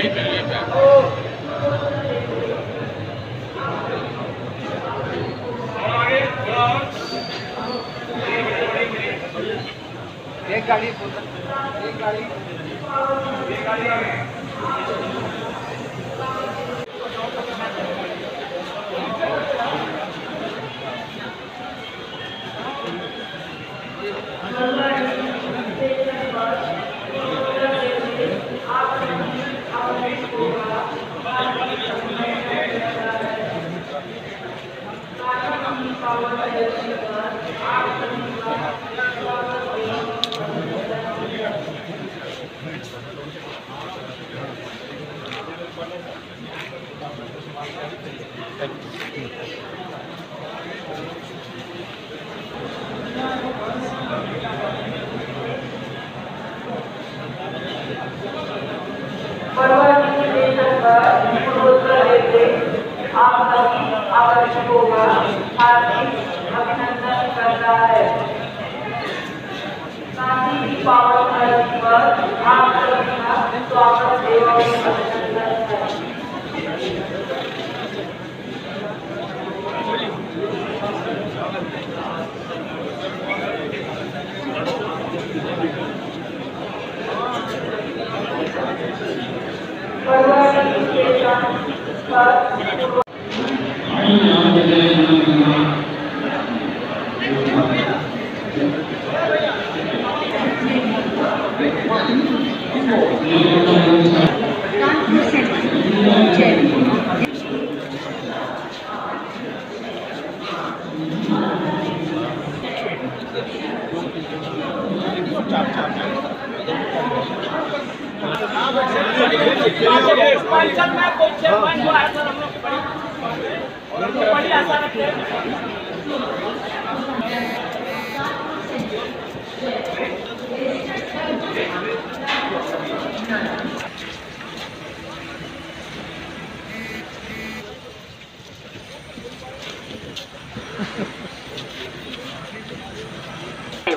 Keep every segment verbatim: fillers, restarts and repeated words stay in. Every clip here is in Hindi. एक गाड़ी एक गाड़ी एक गाड़ी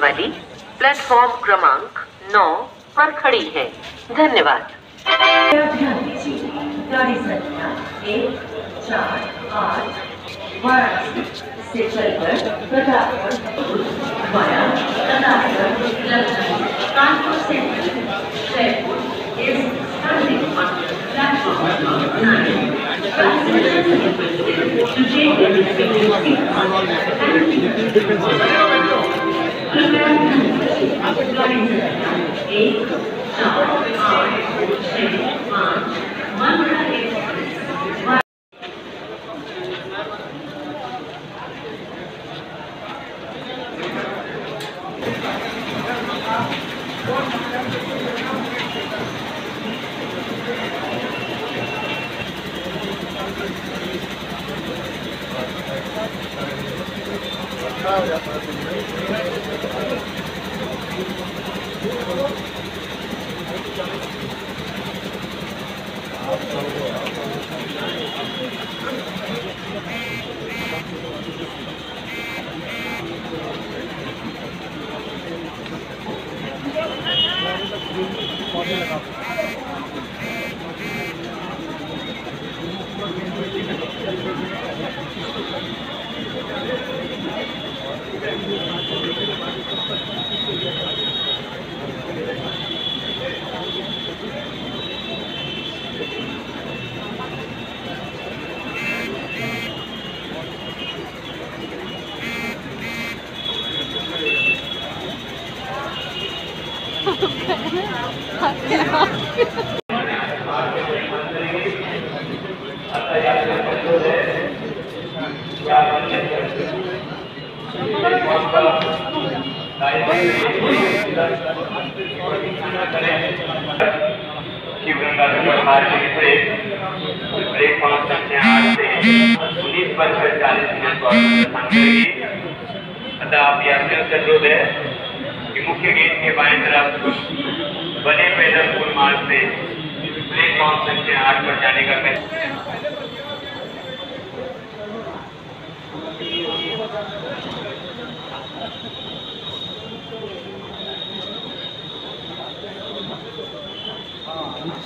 वाली प्लेटफॉर्म क्रमांक नौ पर खड़ी है। धन्यवाद। गाड़ी संख्या एक चार आठ वाराणसी से चलकर प्रतापगढ़ वाया प्रतापगढ़ लखनऊ कानपुर सेंट्रल जयपुर इस प्लेटफॉर्म एक चार आठ छः पाँच मंडुआडीह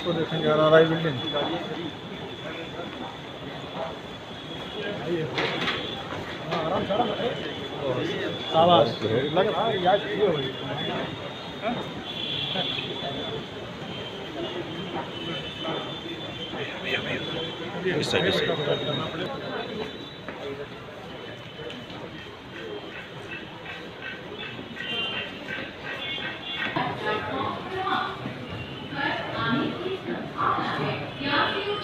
इसको देखेंगे आरआरआई बिल्डिंग। आवाज लग रहा है याद क्यों होगी। इस साइड से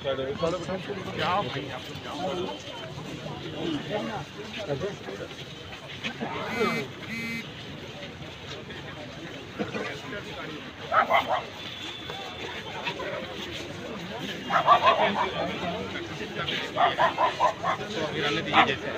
क्या गिराने दिए जैसे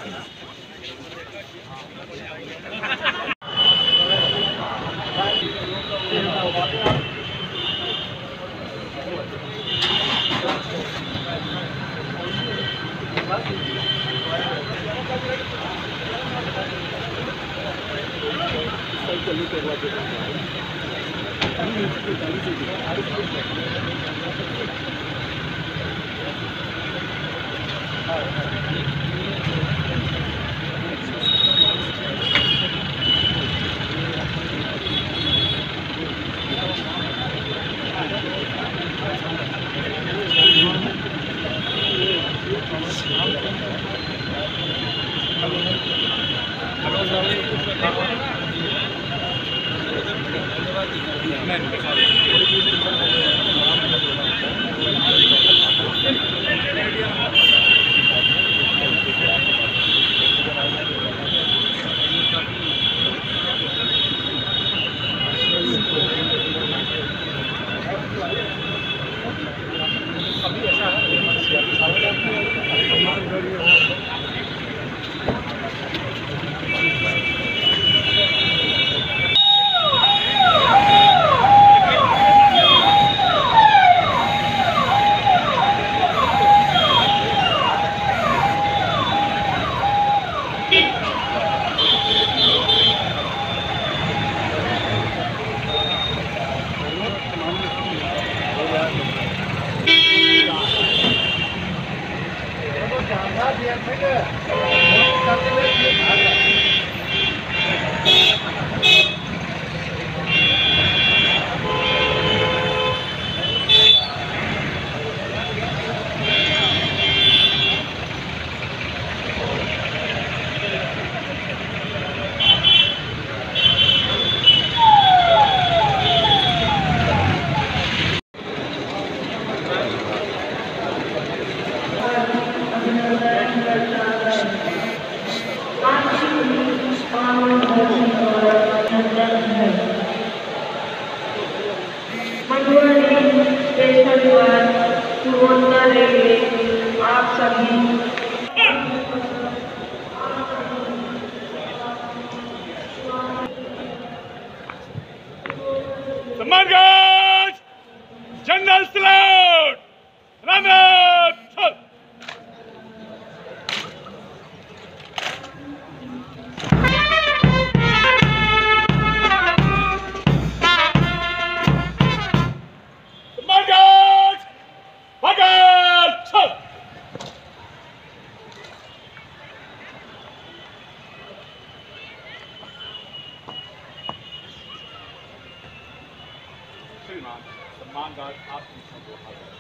मां गार्ड आप मिशन को हाथ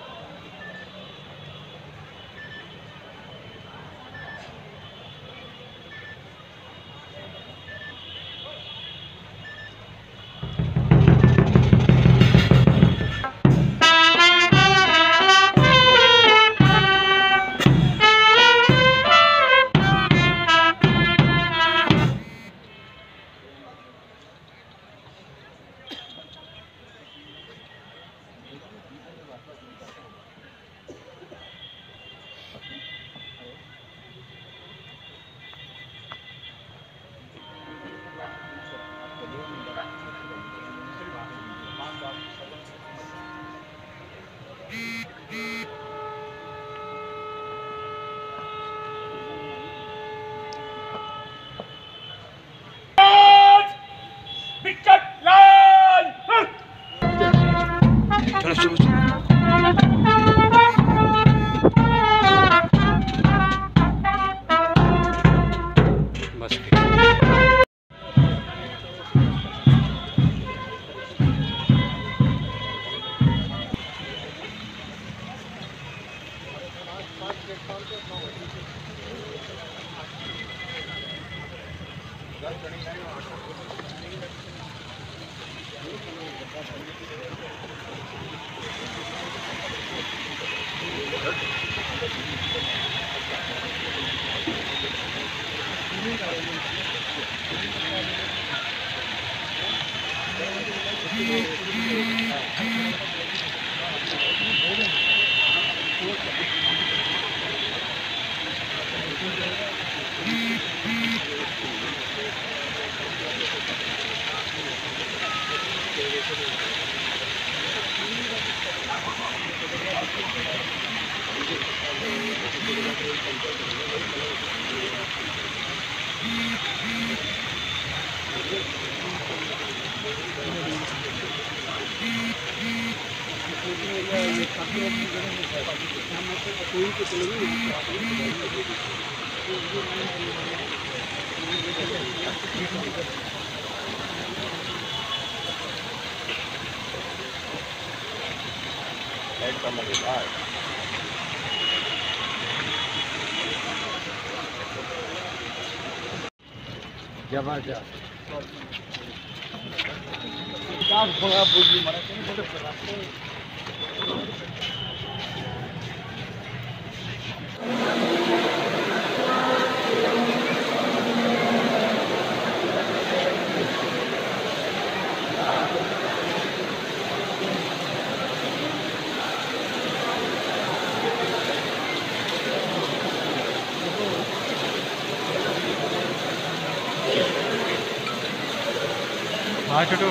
छोटू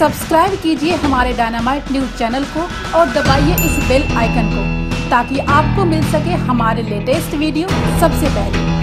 सब्सक्राइब कीजिए हमारे डायनामाइट न्यूज़ चैनल को और दबाइए इस बेल आइकन को ताकि आपको मिल सके हमारे लेटेस्ट वीडियो सबसे पहले।